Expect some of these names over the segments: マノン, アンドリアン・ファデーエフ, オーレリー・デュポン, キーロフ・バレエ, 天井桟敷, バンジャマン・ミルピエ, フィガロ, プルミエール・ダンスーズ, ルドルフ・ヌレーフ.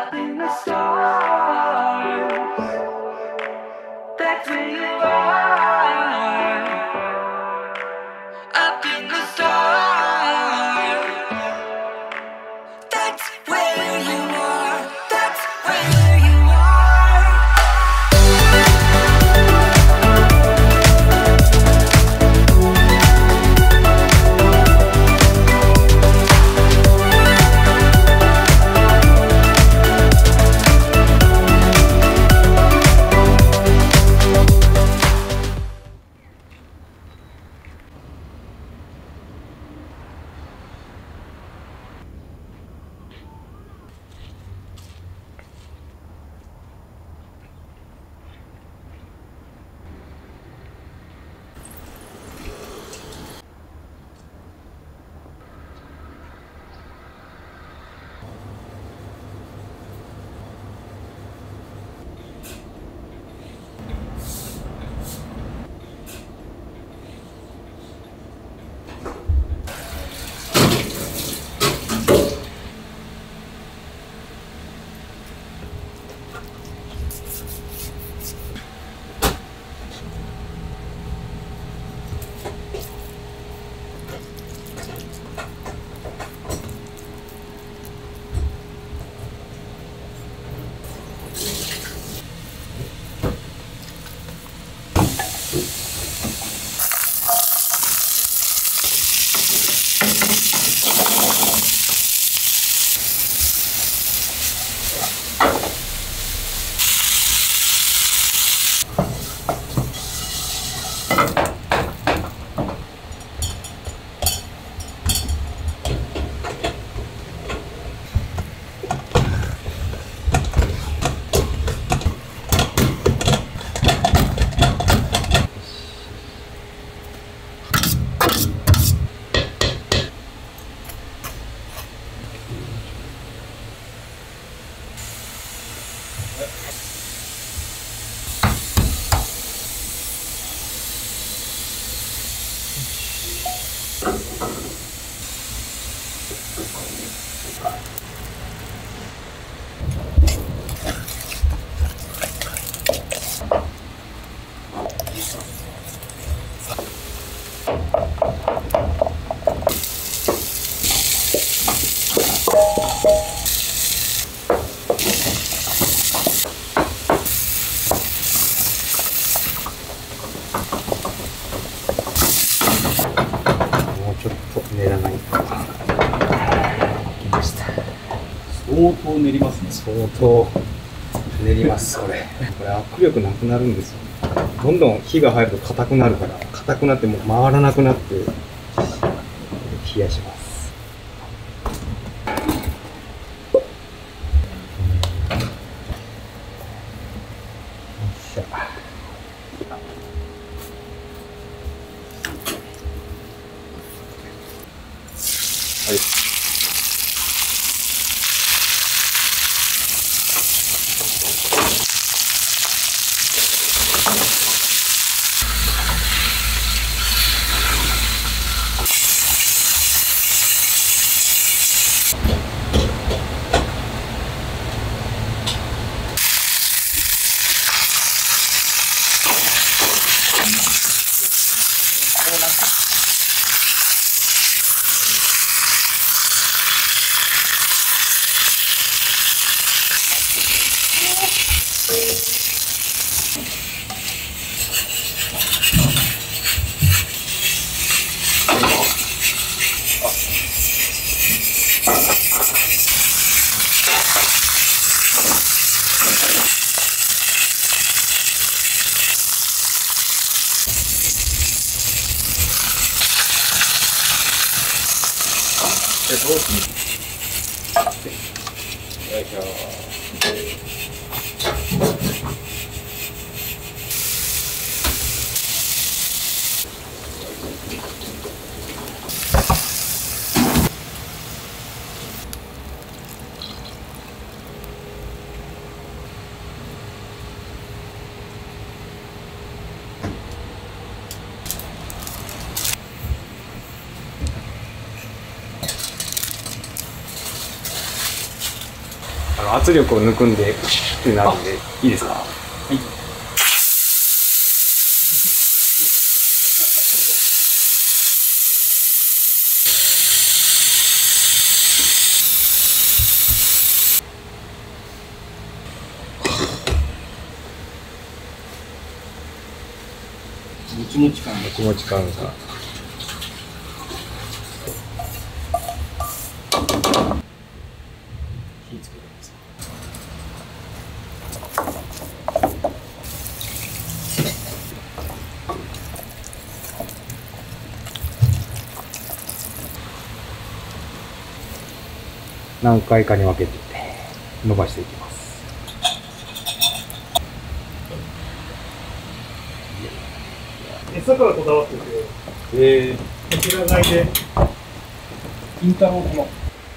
up in the stars. That's where you are, up in the stars. That's where you are, that's where you are.相当練りますね。相当練ります。これ握力なくなるんですよ。どんどん火が入ると硬くなるから、硬くなってもう回らなくなって冷やします。圧力を抜くんでってなるんでいいですか。はい。もちもち感が。もちもち感が。火つけます。何回かに分けて伸ばしていきます。餌からこだわってて、こちら側でインターローの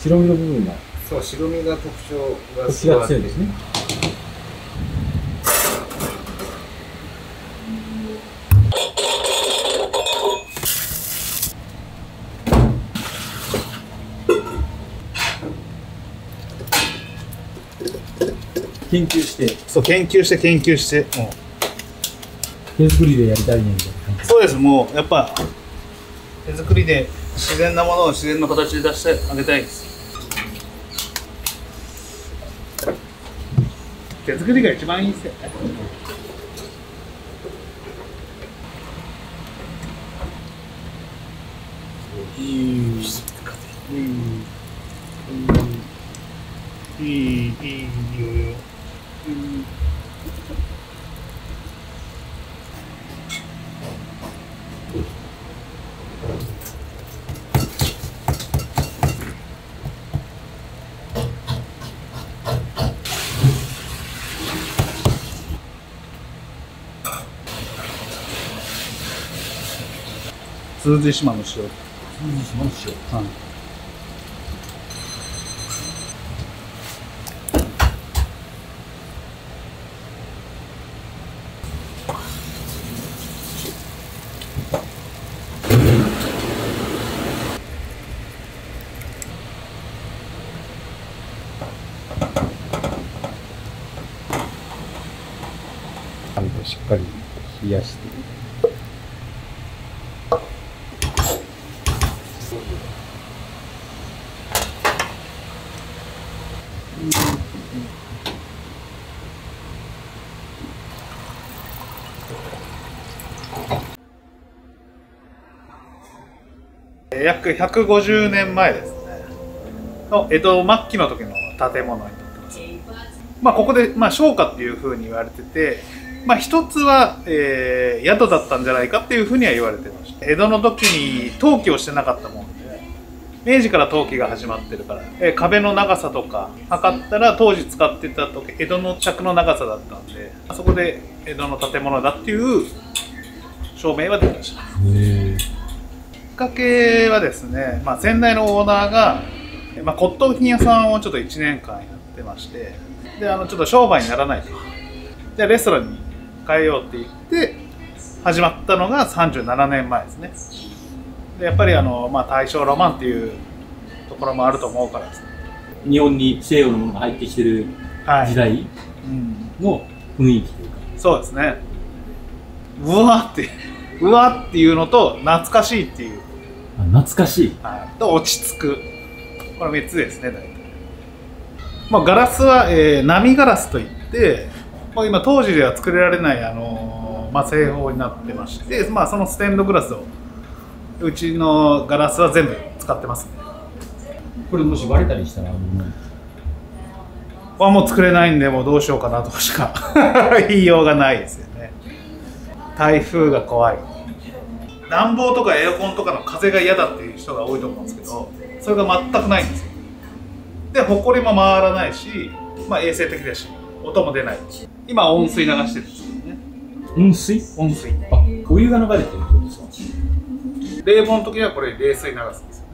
白身の部分が、そう、白身が特徴が強いですね。研究して、そう、研究して、もう手作りでやりたいねみたいな。そうです。もうやっぱ手作りで自然なものを自然の形で出してあげたいです。手作りが一番いいですよ。通島の塩。はい。しっかり冷やして。約150年前ですねの江戸末期の時の建物になってます。まあ、ここで、まあ、商家っていうふうに言われてて、まあ、一つは、宿だったんじゃないかっていうふうには言われてました。江戸の時に登記をしてなかったもんで、明治から登記が始まってるから、壁の長さとか測ったら当時使ってた時江戸の尺の長さだったんで、そこで江戸の建物だっていう証明は出てました。きっかけはですね、まあ、先代のオーナーが、まあ、骨董品屋さんをちょっと1年間やってまして、でちょっと商売にならないと、でレストランに変えようって言って始まったのが37年前ですね。でやっぱりまあ、大正ロマンっていうところもあると思うからですね、日本に西洋のものが入ってきてる時代の雰囲気というか、はい、うん、そうですね。うわっていうのと懐かしいっていう、懐かしい、はい、と落ち着く、これ3つですね大体。まあ、ガラスは、波ガラスといって、まあ、今当時では作れられない、まあ、製法になってまして、まあ、そのステンドグラスをうちのガラスは全部使ってますね。これもし割れたりしたらもう作れないんで、もうどうしようかなとしか言いようがないですよね。台風が怖い、暖房とかエアコンとかの風が嫌だっていう人が多いと思うんですけど、それが全くないんですよ。でほこりも回らないし、まあ、衛生的だし音も出ない。今温水流してるんですよね。温水、あ、お湯が流れてるってことですか。冷房の時はこれ冷水流すんですよ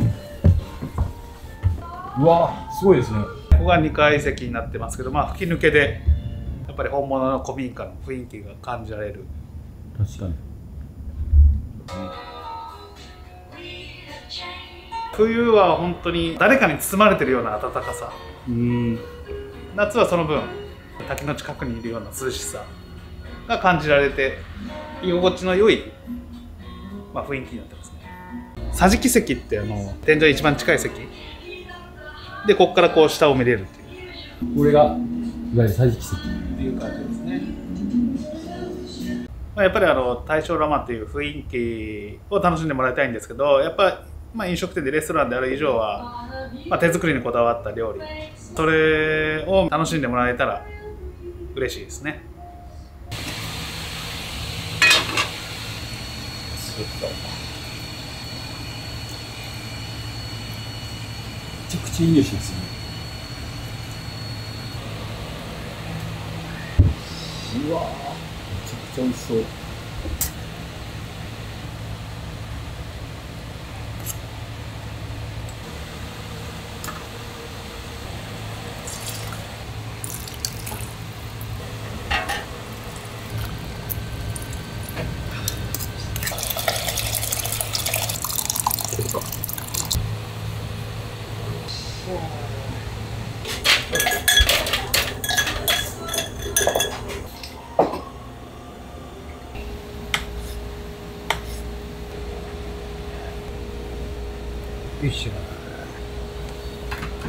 ね。うわー、すごいですね。ここが2階席になってますけど、まあ、吹き抜けでやっぱり本物の古民家の雰囲気が感じられる。確かに。冬は本当に誰かに包まれてるような暖かさ、夏はその分滝の近くにいるような涼しさが感じられて、居心地の良い、雰囲気になってますね。桟敷席って天井一番近い席で、ここからこう下を見れるっていう、これがいわゆる桟敷席っていう感じですね。やっぱり大正ロマンっていう雰囲気を楽しんでもらいたいんですけど、やっぱ飲食店でレストランである以上は、手作りにこだわった料理、それを楽しんでもらえたら嬉しいですね。めちゃくちゃいい匂いですね。うわー、めちゃくちゃ美味しそう。よいしょ。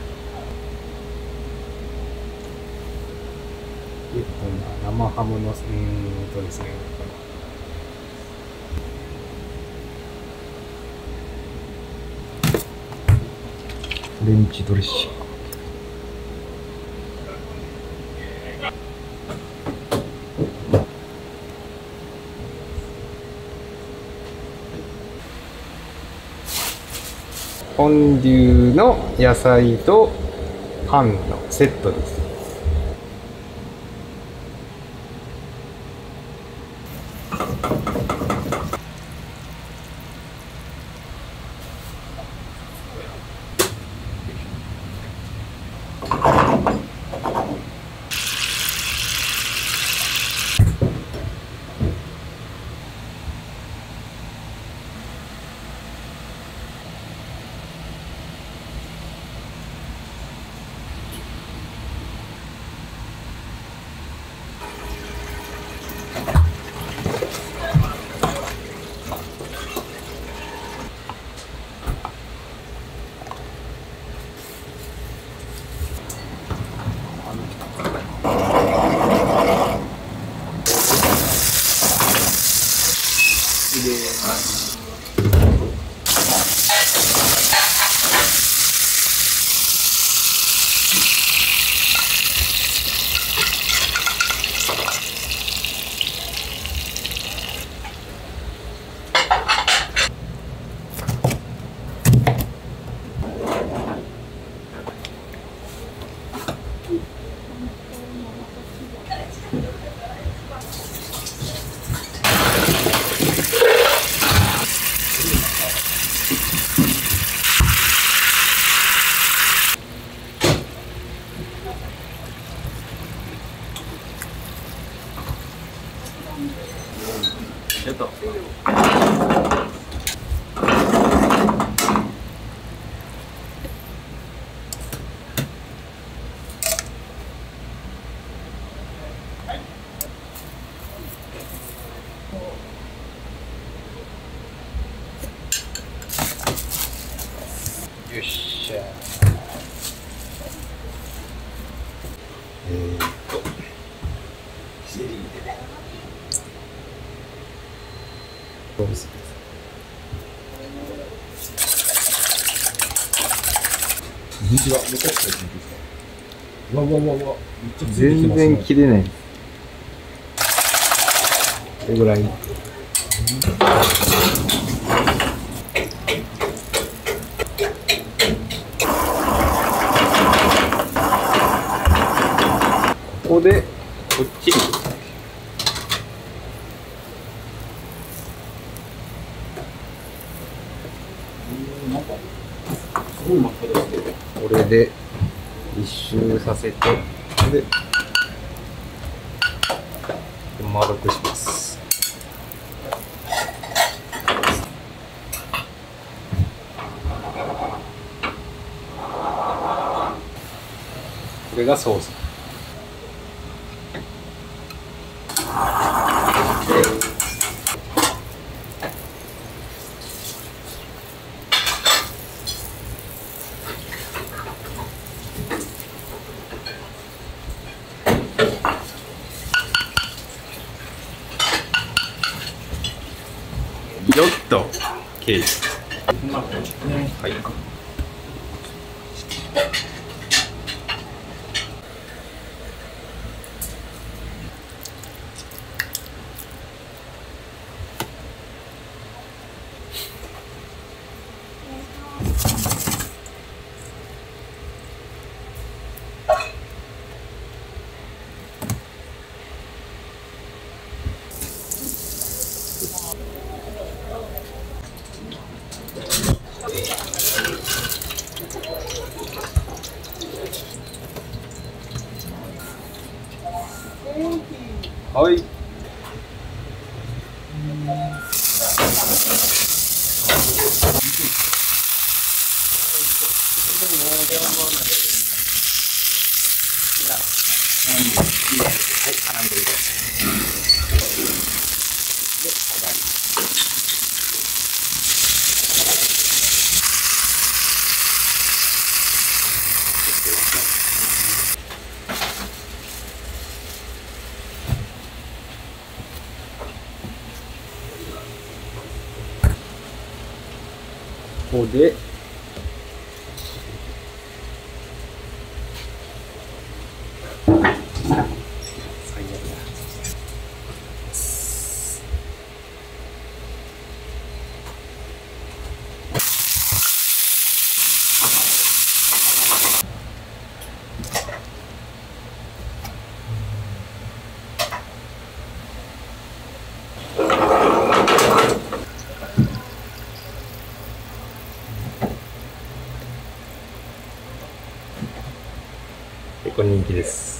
結構な生ハムのですね。フレンチドレッシング。フォンデュの野菜とパンのセットです。よっしゃ。セリーでね。どうする？水がめちゃくちゃ出てきた。わわわわ。全然切れない。これぐらい。ここでこっちにこれで一周させて、で丸くします。これがソース。よっとケーキ、はい、はい。ここで結構人気です。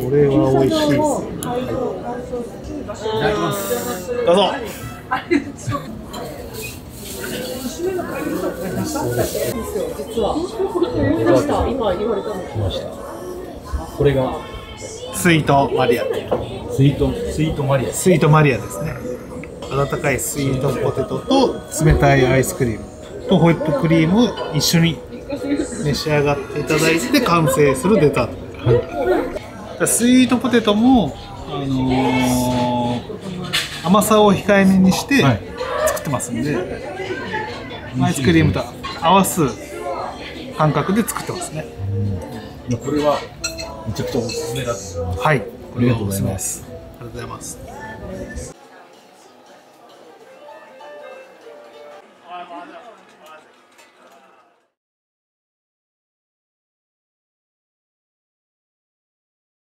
これは美味しいです。いただきます。どうぞ。これがスイートマリア。スイートマリアですね。温かいスイートポテトと冷たいアイスクリームとホイップクリーム一緒に召し上がっていただいて完成するデザート。スイートポテトも、甘さを控えめにして作ってますんで、はい、アイスクリームと合わす感覚で作ってますね。これはめちゃくちゃおすすめだと思います。はい、これがおすすめです。ありがとうございます。